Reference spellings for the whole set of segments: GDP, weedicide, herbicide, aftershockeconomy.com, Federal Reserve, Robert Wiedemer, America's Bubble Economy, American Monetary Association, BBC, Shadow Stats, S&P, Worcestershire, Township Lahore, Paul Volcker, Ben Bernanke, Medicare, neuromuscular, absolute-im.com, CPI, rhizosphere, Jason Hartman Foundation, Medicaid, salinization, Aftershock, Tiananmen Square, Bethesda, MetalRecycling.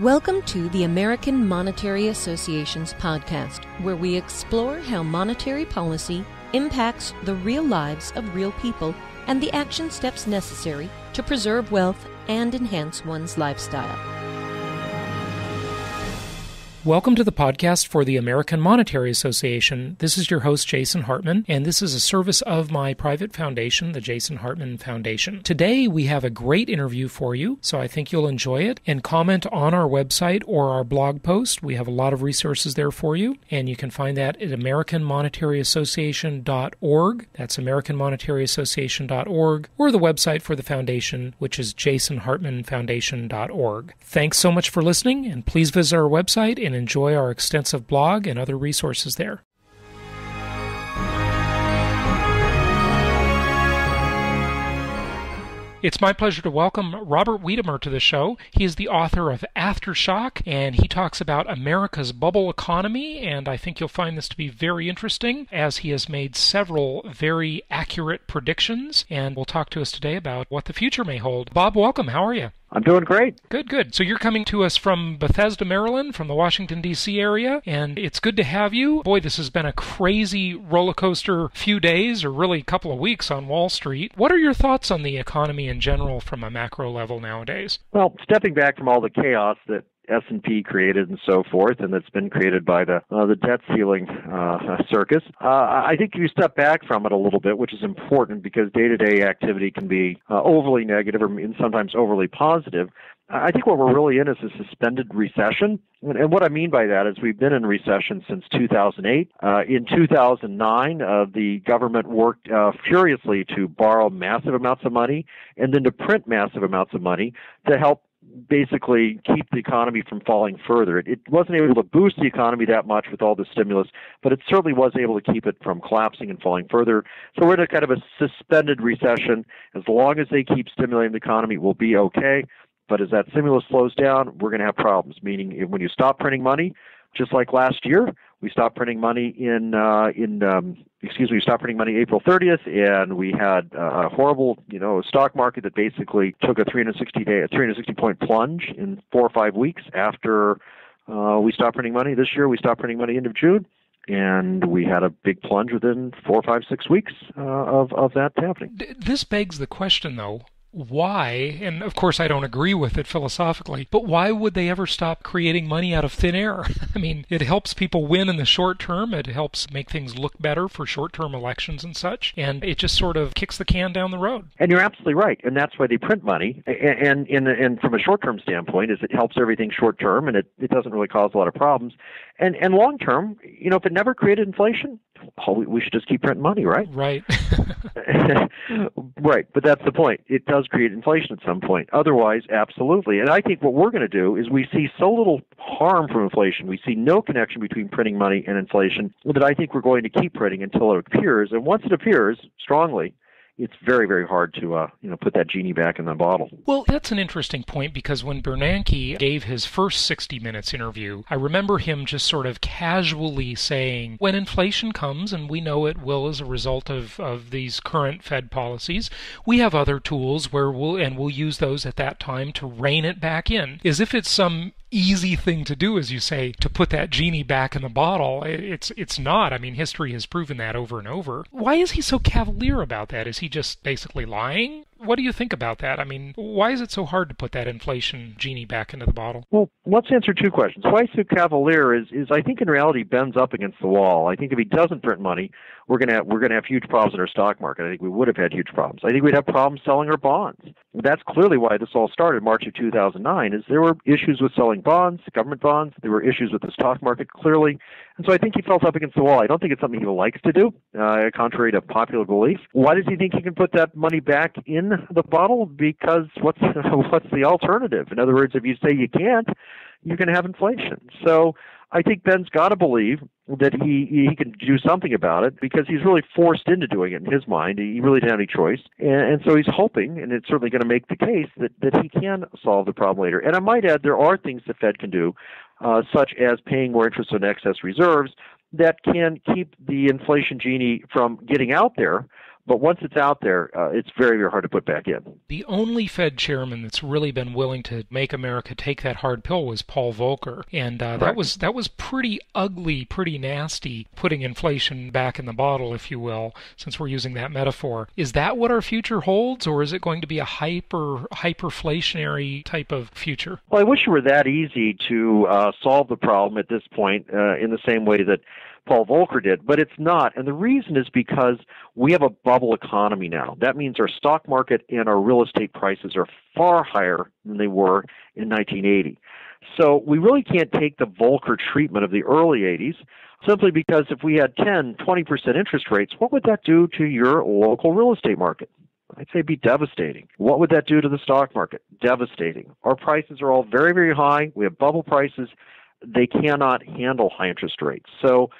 Welcome to the American Monetary Association's podcast, where we explore how monetary policy impacts the real lives of real people and the action steps necessary to preserve wealth and enhance one's lifestyle. Welcome to the podcast for the American Monetary Association. This is your host, Jason Hartman, and this is a service of my private foundation, the Jason Hartman Foundation. Today, we have a great interview for you, so I think you'll enjoy it. And comment on our website or our blog post. We have a lot of resources there for you, and you can find that at AmericanMonetaryAssociation.org. That's AmericanMonetaryAssociation.org, or the website for the foundation, which is JasonHartmanFoundation.org. Thanks so much for listening, and please visit our website and enjoy our extensive blog and other resources there. It's my pleasure to welcome Robert Wiedemer to the show. He is the author of Aftershock, and he talks about America's bubble economy, and I think you'll find this to be very interesting, as he has made several very accurate predictions, and will talk to us today about what the future may hold. Bob, welcome. How are you? I'm doing great. Good, good. So you're coming to us from Bethesda, Maryland, from the Washington, D.C. area, and it's good to have you. Boy, this has been a crazy roller coaster few days, or really a couple of weeks on Wall Street. What are your thoughts on the economy in general from a macro level nowadays? Well, stepping back from all the chaos that S&P created and so forth, and that's been created by the debt ceiling circus. I think you step back from it a little bit, which is important because day-to-day activity can be overly negative or sometimes overly positive. I think what we're really in is a suspended recession. And what I mean by that is we've been in recession since 2008. In 2009, the government worked furiously to borrow massive amounts of money and then to print massive amounts of money to help basically keep the economy from falling further. It wasn't able to boost the economy that much with all the stimulus, but it certainly was able to keep it from collapsing and falling further. So we're in a kind of a suspended recession. As long as they keep stimulating the economy, we'll be okay. But as that stimulus slows down, we're going to have problems, meaning when you stop printing money, just like last year, we stopped printing money April 30th, and we had a horrible, stock market that basically took a 360-point plunge in 4 or 5 weeks after we stopped printing money. This year, we stopped printing money end of June, and we had a big plunge within 4, 5, 6 weeks of that happening. This begs the question, though. Why, and of course I don't agree with it philosophically, but why would they ever stop creating money out of thin air? I mean, it helps people win in the short term. It helps make things look better for short-term elections and such, and it just sort of kicks the can down the road. And you're absolutely right, and that's why they print money. And from a short-term standpoint, is it helps everything short-term, and it doesn't really cause a lot of problems. And long-term, if it never created inflation, we should just keep printing money, right? Right. Right, but that's the point. It does create inflation at some point. Otherwise, absolutely. And I think what we're going to do is we see so little harm from inflation. We see no connection between printing money and inflation that I think we're going to keep printing until it appears. And once it appears strongly, it's very, very hard to put that genie back in the bottle. Well, that's an interesting point, because when Bernanke gave his first 60 Minutes interview, I remember him just sort of casually saying, when inflation comes, and we know it will as a result of these current Fed policies, we have other tools we'll use those at that time to rein it back in. As if it's some easy thing to do, as you say, to put that genie back in the bottle. It's not. I mean, history has proven that over and over. Why is he so cavalier about that? Is he just basically lying? What do you think about that? I mean, why is it so hard to put that inflation genie back into the bottle? Well, let's answer two questions. Why so cavalier is I think in reality Ben's up against the wall. I think if he doesn't print money, we're gonna have huge problems in our stock market. I think we would have had huge problems. I think we'd have problems selling our bonds. That's clearly why this all started March of 2009. Is there were issues with selling bonds, government bonds. There were issues with the stock market clearly, and so I think he felt up against the wall. I don't think it's something he likes to do, contrary to popular belief. Why does he think he can put that money back in the bottle? Because what's the alternative? In other words, if you say you can't, you're going to have inflation. So I think Ben's got to believe that he can do something about it, because he's really forced into doing it in his mind. He really didn't have any choice. And so he's hoping, and it's certainly going to make the case, that he can solve the problem later. And I might add, there are things the Fed can do, such as paying more interest on excess reserves, that can keep the inflation genie from getting out there, But once it's out there, it's very, very hard to put back in. The only Fed chairman that's really been willing to make America take that hard pill was Paul Volcker. And that was pretty ugly, pretty nasty, putting inflation back in the bottle, if you will, since we're using that metaphor. Is that what our future holds, or is it going to be a hyperflationary type of future? Well, I wish it were that easy to solve the problem at this point in the same way that Paul Volcker did, but it's not. And the reason is because we have a bubble economy now. That means our stock market and our real estate prices are far higher than they were in 1980. So we really can't take the Volcker treatment of the early 80s simply because if we had 10, 20% interest rates, what would that do to your local real estate market? I'd say be devastating. What would that do to the stock market? Devastating. Our prices are all very, very high. We have bubble prices. They cannot handle high interest rates. So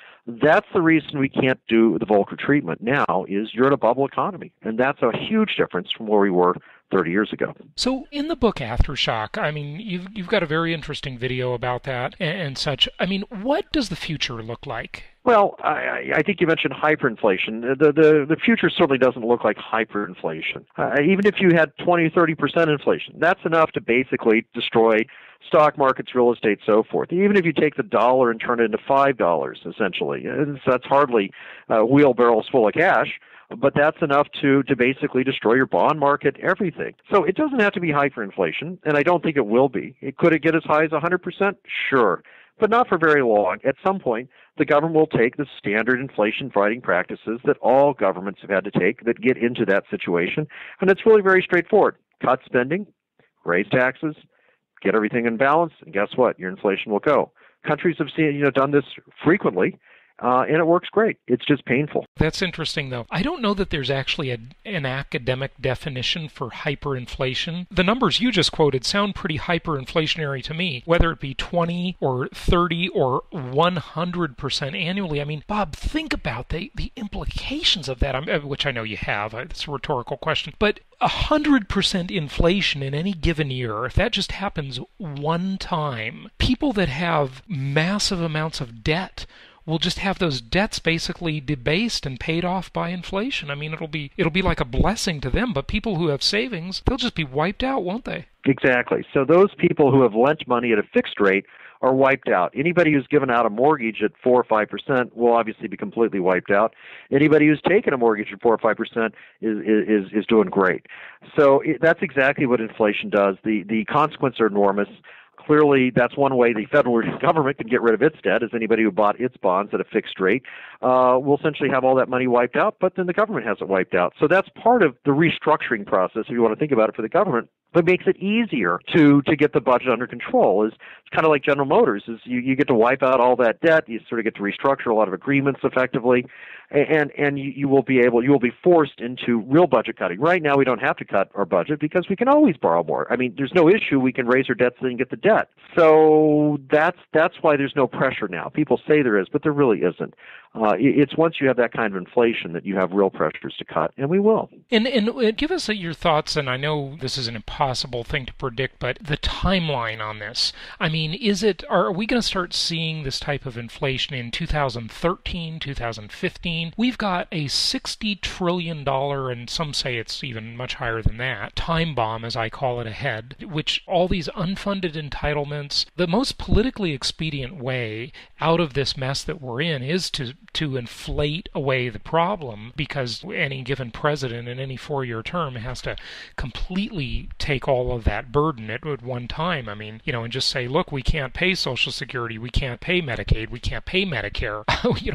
that's the reason we can't do the Volcker treatment now is you're in a bubble economy. And that's a huge difference from where we were 30 years ago. So in the book Aftershock, I mean, you've got a very interesting video about that and such. I mean, what does the future look like? Well, I think you mentioned hyperinflation. The future certainly doesn't look like hyperinflation. Even if you had 20, 30% inflation, that's enough to basically destroy stock markets, real estate, so forth. Even if you take the dollar and turn it into $5, essentially, that's hardly wheelbarrows full of cash. But that's enough to basically destroy your bond market, everything. So it doesn't have to be hyperinflation, and I don't think it will be. Could it get as high as 100%? Sure, but not for very long. At some point, the government will take the standard inflation fighting practices that all governments have had to take that get into that situation, and it's really very straightforward. Cut spending, raise taxes, get everything in balance, and guess what? Your inflation will go. Countries have seen, done this frequently. And it works great. It's just painful. That's interesting, though. I don't know that there's actually an academic definition for hyperinflation. The numbers you just quoted sound pretty hyperinflationary to me, whether it be 20 or 30 or 100% annually. I mean, Bob, think about the implications of that, which I know you have. It's a rhetorical question. But 100% inflation in any given year, if that just happens one time, people that have massive amounts of debt we'll just have those debts basically debased and paid off by inflation. I mean, it'll be like a blessing to them, but people who have savings, they'll just be wiped out, won't they? Exactly. So those people who have lent money at a fixed rate are wiped out. Anybody who's given out a mortgage at 4 or 5% will obviously be completely wiped out. Anybody who's taken a mortgage at 4 or 5% is doing great. So that's exactly what inflation does. The consequences are enormous. Clearly, that's one way the federal government can get rid of its debt, is anybody who bought its bonds at a fixed rate will essentially have all that money wiped out, but then the government has it wiped out. So that's part of the restructuring process, if you want to think about it, for the government. But it makes it easier to get the budget under control. It's kind of like General Motors. You get to wipe out all that debt. You sort of get to restructure a lot of agreements effectively, and you will be forced into real budget cutting. Right now, we don't have to cut our budget because we can always borrow more. I mean, there's no issue. We can raise our debts and get the debt. So that's why there's no pressure now. People say there is, but there really isn't. It's once you have that kind of inflation that you have real pressures to cut, and we will. And give us your thoughts. And I know this is an impossible thing to predict, but the timeline on this. I mean, are we going to start seeing this type of inflation in 2013, 2015? We've got a $60 trillion, and some say it's even much higher than that, time bomb, as I call it, ahead, which all these unfunded entitlements, the most politically expedient way out of this mess that we're in is to inflate away the problem, because any given president in any four-year term has to completely take all of that burden at one time. I mean, and just say, look, we can't pay Social Security, we can't pay Medicaid, we can't pay Medicare,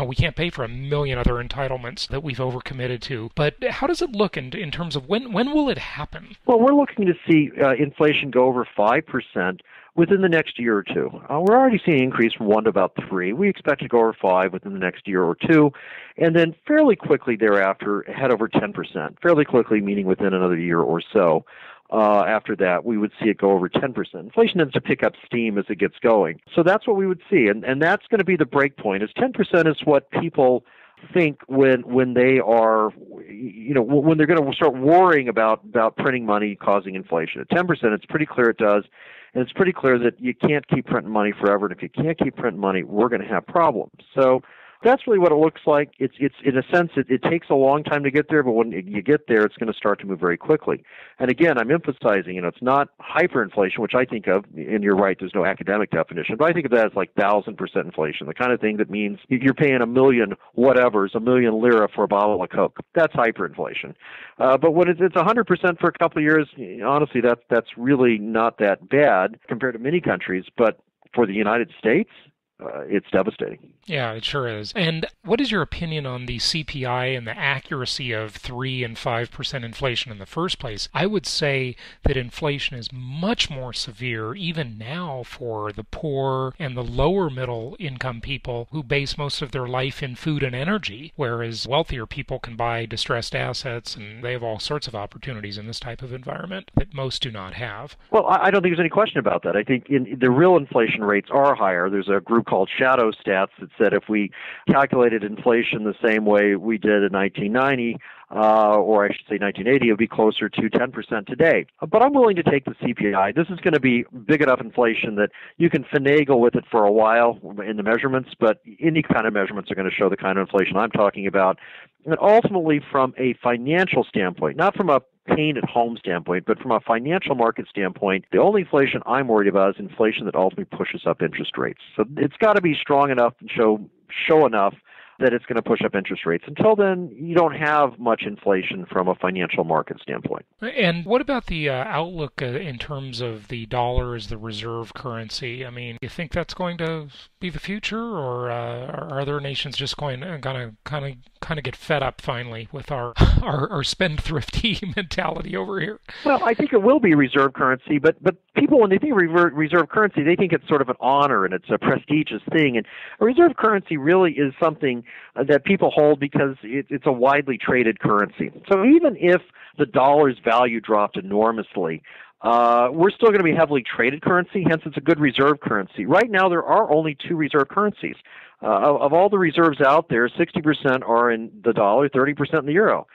we can't pay for a million other entitlements that we've overcommitted to. But how does it look in terms of when will it happen? Well, we're looking to see inflation go over 5%. Within the next year or two. We're already seeing an increase from 1 to about 3. We expect to go over 5 within the next year or two, and then fairly quickly thereafter head over 10%. Fairly quickly, meaning within another year or so. After that, we would see it go over 10%. Inflation tends to pick up steam as it gets going. So that's what we would see, and that's going to be the break point. Is 10% is what people think when they are, when they're going to start worrying about printing money causing inflation. At 10%, it's pretty clear it does. And it's pretty clear that you can't keep printing money forever. And if you can't keep printing money, we're going to have problems. So that's really what it looks like. It's in a sense, it takes a long time to get there, but when you get there, it's going to start to move very quickly. And again, I'm emphasizing, it's not hyperinflation, which I think of, and you're right, there's no academic definition, but I think of that as like 1,000% inflation, the kind of thing that means you're paying a million lira for a bottle of Coke. That's hyperinflation. But when it's 100% for a couple of years, honestly, that's really not that bad compared to many countries. But for the United States, it's devastating. Yeah, it sure is. And what is your opinion on the CPI and the accuracy of 3% and 5% inflation in the first place? I would say that inflation is much more severe even now for the poor and the lower middle income people who base most of their life in food and energy, whereas wealthier people can buy distressed assets and they have all sorts of opportunities in this type of environment that most do not have. Well, I don't think there's any question about that. I think the real inflation rates are higher. There's a group called Shadow Stats that said if we calculated inflation the same way we did in 1990, or I should say 1980, it would be closer to 10% today. But I'm willing to take the CPI. This is going to be big enough inflation that you can finagle with it for a while in the measurements, but any kind of measurements are going to show the kind of inflation I'm talking about. And ultimately, from a financial standpoint, not from a pain at home standpoint, but from a financial market standpoint, the only inflation I'm worried about is inflation that ultimately pushes up interest rates. So it's got to be strong enough and show enough that it's going to push up interest rates. Until then, you don't have much inflation from a financial market standpoint. And what about the outlook in terms of the dollar as the reserve currency? I mean, do you think that's going to be the future, or are other nations just going to get fed up finally with our spendthrifty mentality over here? Well, I think it will be reserve currency, but people, when they think reserve currency, they think it's sort of an honor and it's a prestigious thing. And a reserve currency really is something that people hold because it's a widely traded currency. So even if the dollar's value dropped enormously, we're still going to be heavily traded currency, hence it's a good reserve currency. Right now, there are only two reserve currencies. Of all the reserves out there, 60% are in the dollar, 30% in the euro.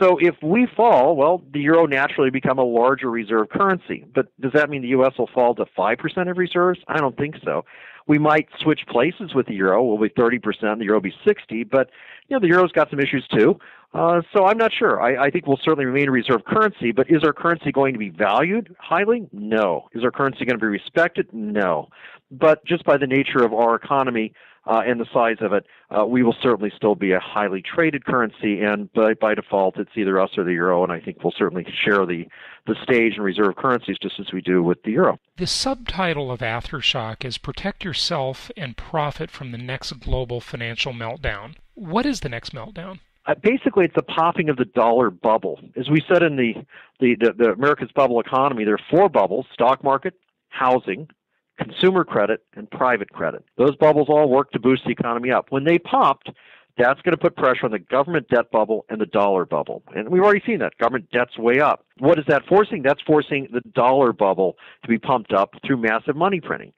So if we fall, well, the euro naturally become a larger reserve currency. But does that mean the U.S. will fall to 5% of reserves? I don't think so. We might switch places with the euro. We'll be 30%, the euro will be 60%, but the euro's got some issues too. So I'm not sure. I think we'll certainly remain a reserve currency, but is our currency going to be valued highly? No. Is our currency going to be respected? No. But just by the nature of our economy, and the size of it, we will certainly still be a highly traded currency, and by default, it's either us or the euro, and I think we'll certainly share the stage and reserve currencies just as we do with the euro. The subtitle of Aftershock is Protect Yourself and Profit from the Next Global Financial Meltdown. What is the next meltdown? Basically, it's the popping of the dollar bubble. As we said in the America's Bubble Economy, there are four bubbles: stock market, housing, consumer credit, and private credit. Those bubbles all work to boost the economy up. When they popped, that's going to put pressure on the government debt bubble and the dollar bubble. And we've already seen that. Government debt's way up. What is that forcing? That's forcing the dollar bubble to be pumped up through massive money printing.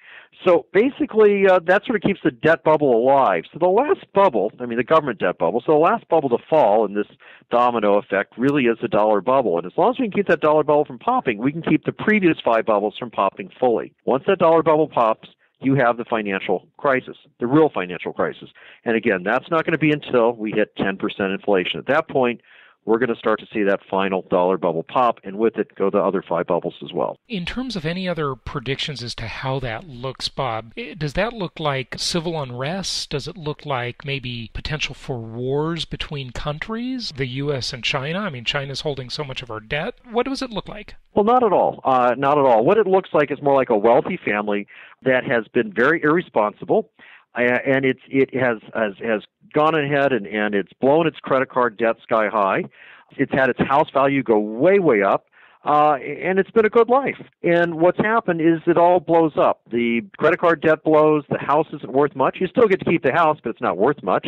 So basically, that sort of keeps the debt bubble alive. So the last bubble, the government debt bubble, so the last bubble to fall in this domino effect really is the dollar bubble. And as long as we can keep that dollar bubble from popping, we can keep the previous five bubbles from popping fully. Once that dollar bubble pops, you have the financial crisis, the real financial crisis. And again, that's not going to be until we hit 10% inflation. At that point, we're going to start to see that final dollar bubble pop, and with it go the other five bubbles as well. In terms of any other predictions as to how that looks, Bob, does that look like civil unrest? Does it look like maybe potential for wars between countries, the U.S. and China? China's holding so much of our debt. What does it look like? Well, not at all. Not at all. What it looks like is more like a wealthy family that has been very irresponsible, and it has gone ahead and it's blown its credit card debt sky high. It's had its house value go way, way up, and it's been a good life. And what's happened is it all blows up. The credit card debt blows. The house isn't worth much. You still get to keep the house, but it's not worth much.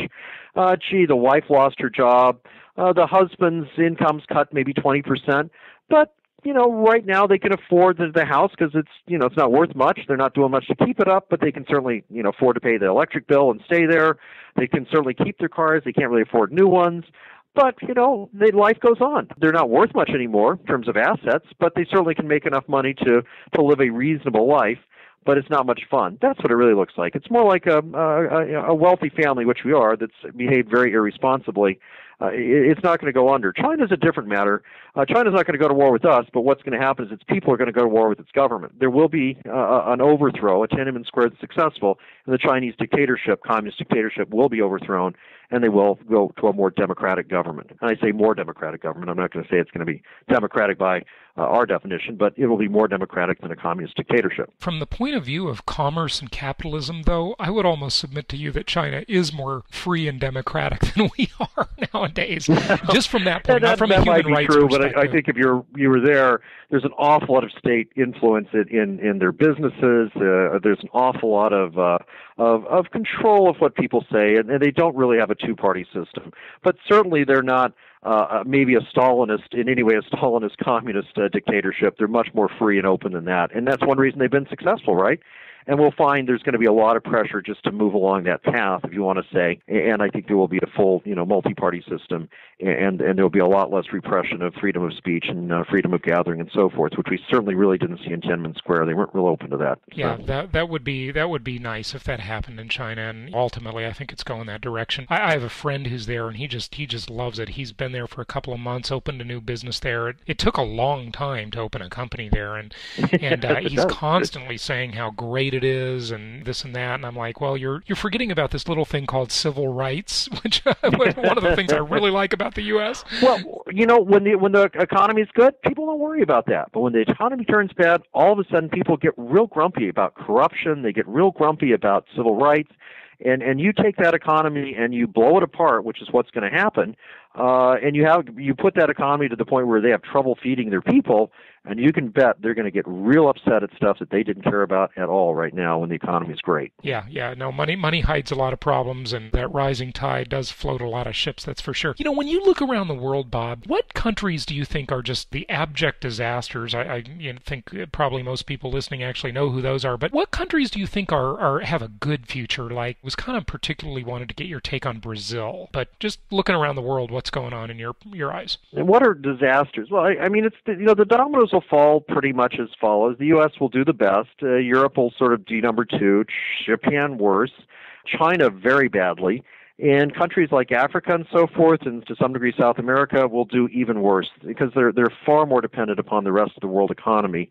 The wife lost her job. The husband's income's cut maybe 20%. But right now they can afford the house because it's, it's not worth much. They're not doing much to keep it up, but they can certainly, afford to pay the electric bill and stay there. They can certainly keep their cars. They can't really afford new ones. But, life goes on. They're not worth much anymore in terms of assets, but they certainly can make enough money to live a reasonable life. but it's not much fun. That's what it really looks like. It's more like a wealthy family, which we are, that's behaved very irresponsibly. It's not going to go under. China's a different matter. China's not going to go to war with us, but what's going to happen is its people are going to go to war with its government. There will be an overthrow. A Tiananmen Square that's successful, and the Chinese dictatorship, communist dictatorship, will be overthrown, and they will go to a more democratic government. And I say more democratic government. I'm not going to say it's going to be democratic by our definition, but it will be more democratic than a communist dictatorship. From the point of view of commerce and capitalism, though, I would almost submit to you that China is more free and democratic than we are nowadays. Just from that point, not from a human rights perspective. That might be true, but I think if you were there, there's an awful lot of state influence in their businesses. There's an awful lot of control of what people say, and they don't really have a two-party system. But certainly they're not maybe a Stalinist, in any way a Stalinist communist dictatorship. They're much more free and open than that. And that's one reason they've been successful, right? And we'll find there's going to be a lot of pressure just to move along that path, if you want to say. And I think there will be a full, multi-party system, and there will be a lot less repression of freedom of speech and freedom of gathering and so forth, which we certainly really didn't see in Tiananmen Square. They weren't real open to that. Yeah, so that would be nice if that happened in China. And ultimately, I think it's going that direction. I have a friend who's there, and he just loves it. He's been there for a couple of months, opened a new business there. It took a long time to open a company there, and he's constantly saying how great it is and this and that, and I'm like, well, you're forgetting about this little thing called civil rights, which was one of the things I really like about the U.S. Well, when the economy is good, people don't worry about that. But when the economy turns bad, all of a sudden people get real grumpy about corruption. They get real grumpy about civil rights. And you take that economy and you blow it apart, which is what's going to happen. And you put that economy to the point where they have trouble feeding their people, and you can bet they're going to get real upset at stuff that they didn't care about at all right now when the economy is great. Yeah. No, money hides a lot of problems, and that rising tide does float a lot of ships, that's for sure. When you look around the world, Bob, what countries do you think are just the abject disasters? I think probably most people listening actually know who those are, but what countries do you think have a good future? Like, was kind of particularly wanted to get your take on Brazil, but just looking around the world, what's going on in your eyes? And what are disasters? Well, I mean, it's the dominoes will fall pretty much as follows. The U.S. will do the best. Europe will sort of be number two. Japan worse. China very badly. And countries like Africa and so forth, and to some degree South America, will do even worse because they're far more dependent upon the rest of the world economy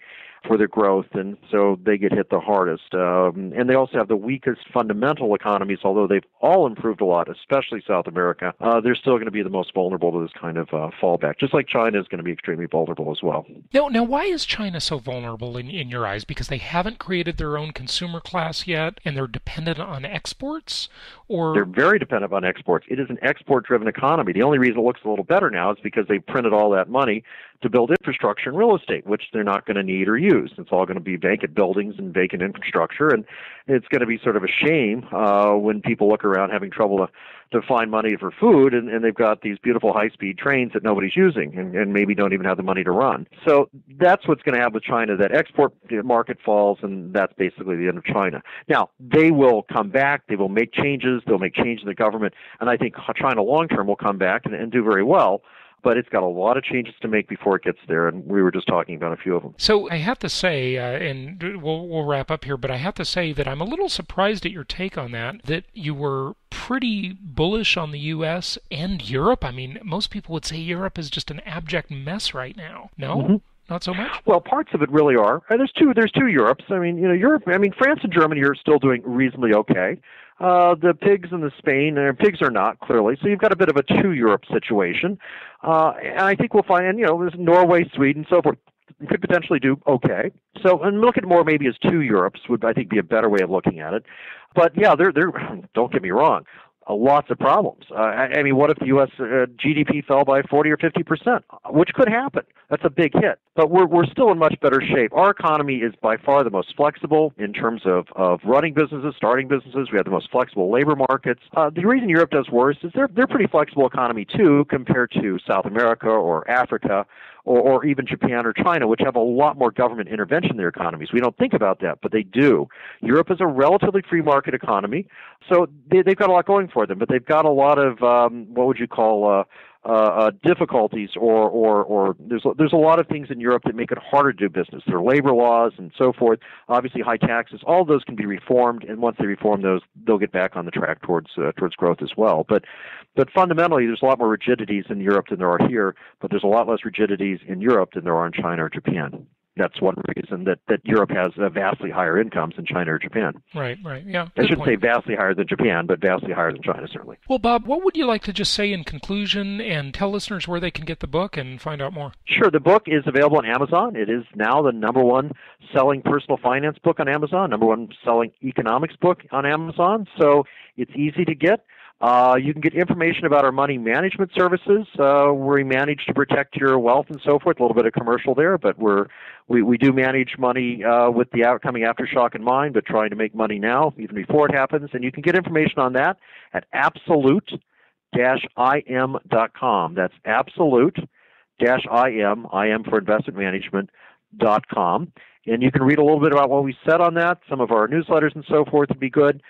for their growth, and so they get hit the hardest. And they also have the weakest fundamental economies, although they've all improved a lot, especially South America. They're still going to be the most vulnerable to this kind of fallback, just like China is going to be extremely vulnerable as well. Now, why is China so vulnerable in your eyes? Because they haven't created their own consumer class yet, and they're dependent on exports? Or they're very dependent on exports. It is an export-driven economy. The only reason it looks a little better now is because they printed all that money to build infrastructure and real estate, which they're not going to need or use. It's all going to be vacant buildings and vacant infrastructure, and it's going to be sort of a shame when people look around having trouble to find money for food, and they've got these beautiful high-speed trains that nobody's using and maybe don't even have the money to run. So that's what's going to happen with China. That export market falls, and that's basically the end of China. Now, they will come back. They will make changes. They'll make changes in the government, and I think China long-term will come back and do very well. But it's got a lot of changes to make before it gets there, and we were just talking about a few of them. So I have to say, and we'll wrap up here, but I have to say that I'm a little surprised at your take on that you were pretty bullish on the U.S. and Europe. I mean, most people would say Europe is just an abject mess right now. No? Mm-hmm. Not so much? Well, parts of it really are. There's two Europes. I mean, Europe. I mean, France and Germany are still doing reasonably okay. The pigs in Spain, pigs are not, clearly. So you've got a bit of a two-Europe situation. And I think we'll find, there's Norway, Sweden, so forth. Could potentially do okay. So, and look at more maybe as two Europes would, I think, be a better way of looking at it. But, yeah, they're don't get me wrong. Lots of problems. I mean, what if the U.S. GDP fell by 40 or 50%, which could happen? That's a big hit. But we're still in much better shape. Our economy is by far the most flexible in terms of running businesses, starting businesses. We have the most flexible labor markets. The reason Europe does worse is they're pretty flexible economy, too, compared to South America or Africa or even Japan or China, which have a lot more government intervention in their economies. We don't think about that, but they do. Europe is a relatively free market economy, so they've got a lot going for them, but they've got a lot of, what would you call, difficulties, or there's a lot of things in Europe that make it harder to do business. There are labor laws and so forth. Obviously, high taxes. All of those can be reformed, and once they reform those, they'll get back on the track towards towards growth as well. But fundamentally, there's a lot more rigidities in Europe than there are here. But there's a lot less rigidities in Europe than there are in China or Japan. That's one reason that Europe has vastly higher incomes than China or Japan. Right, yeah. I shouldn't say vastly higher than Japan, but vastly higher than China, certainly. Well, Bob, what would you like to just say in conclusion and tell listeners where they can get the book and find out more? Sure. The book is available on Amazon. It is now the #1 selling personal finance book on Amazon, #1 selling economics book on Amazon. So it's easy to get. You can get information about our money management services, where we manage to protect your wealth and so forth. A little bit of commercial there, but we do manage money with the upcoming aftershock in mind, but trying to make money now, even before it happens. And you can get information on that at absolute-im.com. That's absolute-im, im for investment management.com. And you can read a little bit about what we said on that. Some of our newsletters and so forth would be good.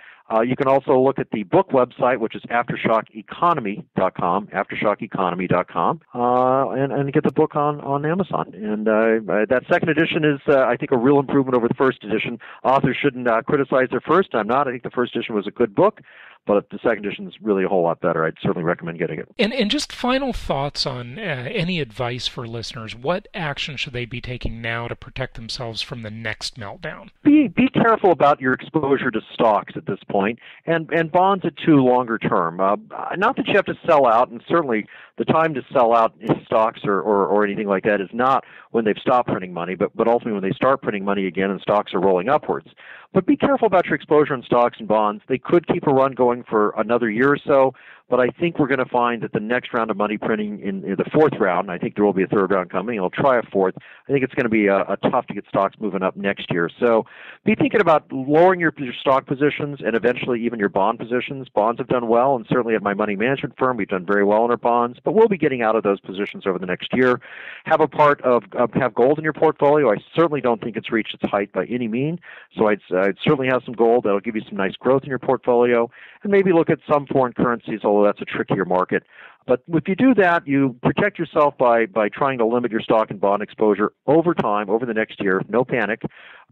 You can also look at the book website, which is aftershockeconomy.com, aftershockeconomy.com, and get the book on Amazon. And that second edition is, I think, a real improvement over the first edition. Authors shouldn't criticize their first. I'm not. I think the first edition was a good book, but the second edition is really a whole lot better. I'd certainly recommend getting it. And just final thoughts on any advice for listeners. What action should they be taking now to protect themselves from the next meltdown? Be careful about your exposure to stocks at this point, and bonds at too longer term. Not that you have to sell out, and certainly the time to sell out in stocks or anything like that is not when they've stopped printing money, but ultimately when they start printing money again and stocks are rolling upwards. But be careful about your exposure in stocks and bonds. They could keep a run going for another year or so, but I think we're going to find that the next round of money printing in the fourth round, and I think there will be a third round coming, and I'll try a fourth. I think it's going to be a tough to get stocks moving up next year. So be thinking about lowering your stock positions and eventually even your bond positions. Bonds have done well, and certainly at my money management firm, we've done very well in our bonds, but we'll be getting out of those positions over the next year. Have gold in your portfolio. I certainly don't think it's reached its height by any means, so I'd certainly have some gold. That'll give you some nice growth in your portfolio, and maybe look at some foreign currencies, although that's a trickier market. But if you do that, you protect yourself by trying to limit your stock and bond exposure over time, over the next year. No panic.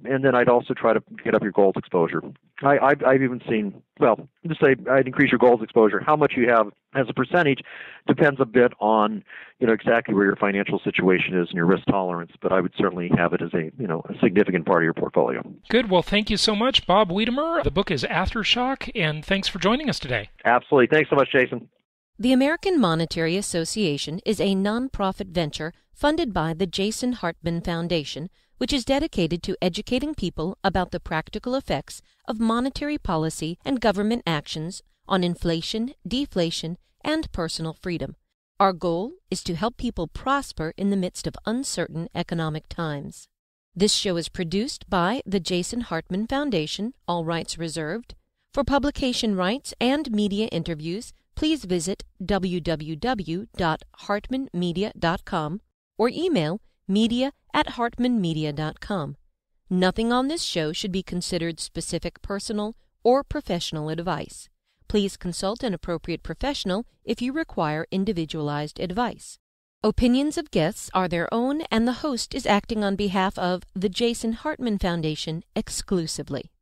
And then I'd also try to get up your gold exposure. I've even seen, well, just say I'd increase your gold exposure. How much you have as a percentage depends a bit on, exactly where your financial situation is and your risk tolerance. But I would certainly have it as a significant part of your portfolio. Good. Well, thank you so much, Bob Wiedemer. The book is Aftershock, and thanks for joining us today. Absolutely. Thanks so much, Jason. The American Monetary Association is a nonprofit venture funded by the Jason Hartman Foundation, which is dedicated to educating people about the practical effects of monetary policy and government actions on inflation, deflation, and personal freedom. Our goal is to help people prosper in the midst of uncertain economic times. This show is produced by the Jason Hartman Foundation, all rights reserved. For publication rights and media interviews, please visit www.hartmanmedia.com or email media@hartmanmedia.com. Nothing on this show should be considered specific personal or professional advice. Please consult an appropriate professional if you require individualized advice. Opinions of guests are their own, and the host is acting on behalf of the Jason Hartman Foundation exclusively.